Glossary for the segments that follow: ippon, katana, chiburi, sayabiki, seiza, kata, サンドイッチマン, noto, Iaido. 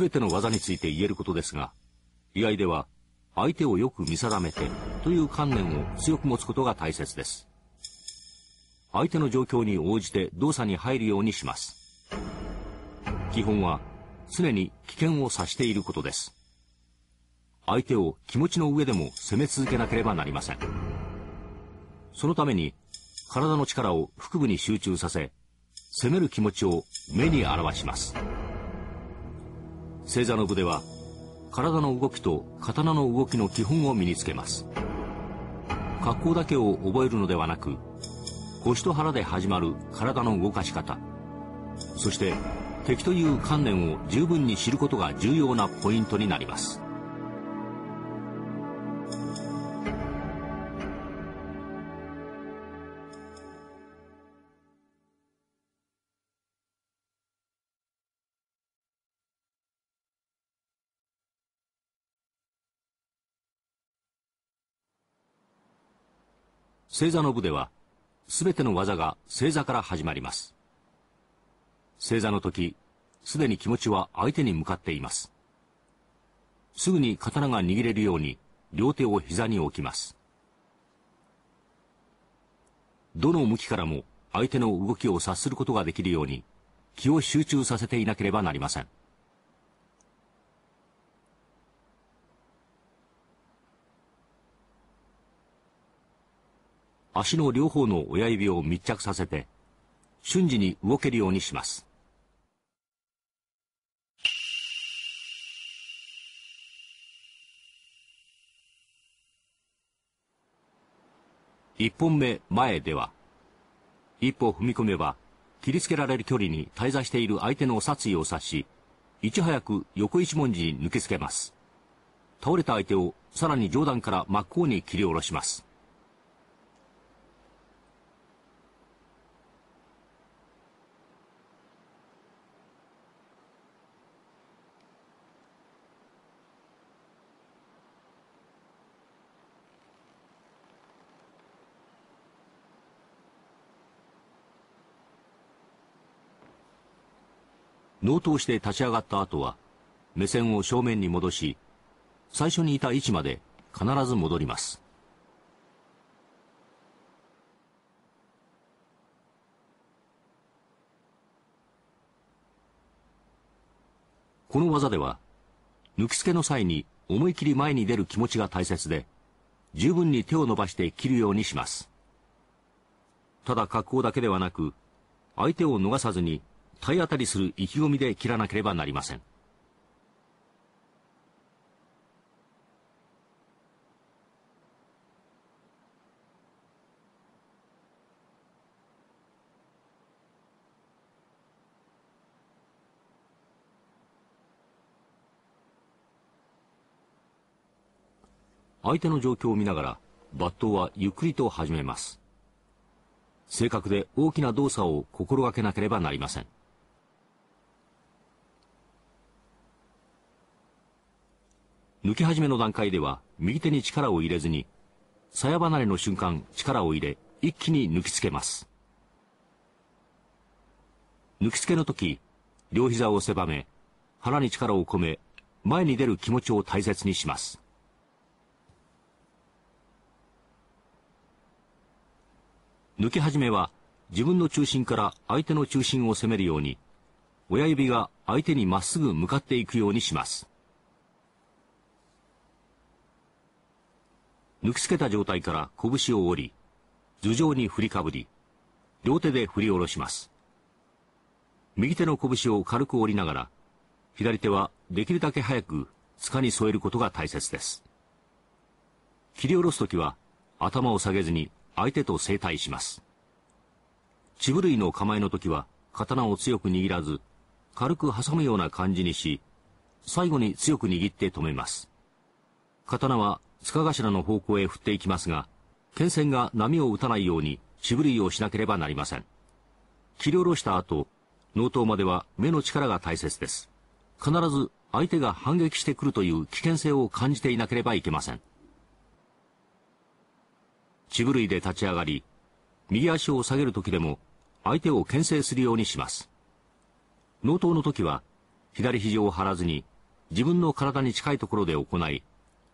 全ての技について言えることですが、居合では相手をよく見定めてという観念を強く持つことが大切です。相手の状況に応じて動作に入るようにします。基本は常に危険を察していることです。相手を気持ちの上でも攻め続けなければなりません。そのために体の力を腹部に集中させ、攻める気持ちを目に表します。正座の部では体の動きと刀の動きの基本を身につけます。格好だけを覚えるのではなく、腰と腹で始まる体の動かし方、そして敵という観念を十分に知ることが重要なポイントになります。正座の部では全ての技が正座から始まります。正座の時、すでに気持ちは相手に向かっています。すぐに刀が握れるように両手を膝に置きます。どの向きからも相手の動きを察することができるように気を集中させていなければなりません。足の両方の親指を密着させて、瞬時に動けるようにします。一本目前では、一歩踏み込めば、切りつけられる距離に滞在している相手の殺意を察し、いち早く横一文字に抜けつけます。倒れた相手をさらに上段から真っ向に切り下ろします。納刀して立ち上がった後は、目線を正面に戻し、最初にいた位置まで必ず戻ります。この技では、抜きつけの際に思い切り前に出る気持ちが大切で、十分に手を伸ばして切るようにします。ただ格好だけではなく、相手を逃さずに、体当たりする意気込みで切らなければなりません。相手の状況を見ながら抜刀はゆっくりと始めます。正確で大きな動作を心がけなければなりません。抜き始めの段階では右手に力を入れずに、鞘離れの瞬間力を入れ一気に抜きつけます。抜きつけの時、両膝を狭め腹に力を込め、前に出る気持ちを大切にします。抜き始めは自分の中心から相手の中心を攻めるように、親指が相手にまっすぐ向かっていくようにします。抜きつけた状態から拳を折り、頭上に振りかぶり、両手で振り下ろします。右手の拳を軽く折りながら、左手はできるだけ早く柄に添えることが大切です。切り下ろすときは頭を下げずに相手と正対します。血震いの構えのときは刀を強く握らず、軽く挟むような感じにし、最後に強く握って止めます。刀は柄頭の方向へ振っていきますが、剣線が波を打たないように血振りをしなければなりません。切り下ろした後、納刀までは目の力が大切です。必ず相手が反撃してくるという危険性を感じていなければいけません。血振りで立ち上がり、右足を下げる時でも相手を牽制するようにします。納刀の時は左肘を張らずに自分の体に近いところで行い、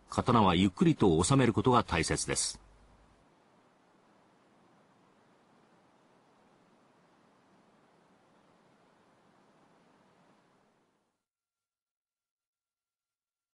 刀はゆっくりと収めることが大切です。